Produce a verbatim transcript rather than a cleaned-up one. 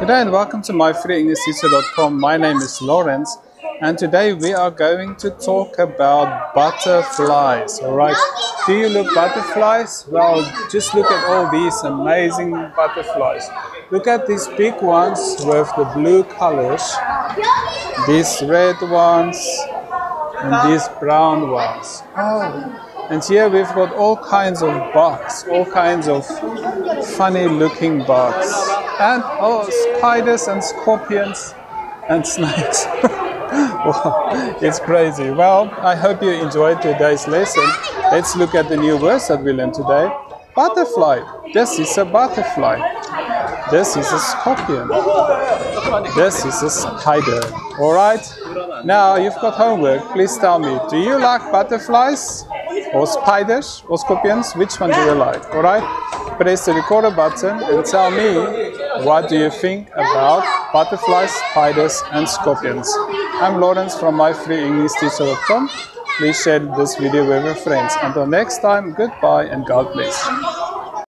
Good day and welcome to my free english teacher dot com. My name is Lawrence, and today we are going to talk about butterflies. Alright, do you love butterflies? Well, just look at all these amazing butterflies. Look at these big ones with the blue colors, these red ones, and these brown ones. Oh, and here we've got all kinds of bugs, all kinds of funny looking bugs. And oh, spiders and scorpions and snakes. Wow, it's crazy. Well, I hope you enjoyed today's lesson. Let's look at the new words that we learned today. Butterfly. This is a butterfly. This is a scorpion. This is a spider. Alright, now you've got homework. Please tell me, do you like butterflies or spiders or scorpions? Which one do you like? Alright, press the recorder button and tell me, what do you think about butterflies, spiders and scorpions? I'm Lawrence from my free english teacher dot com. Please share this video with your friends. Until next time, goodbye and God bless.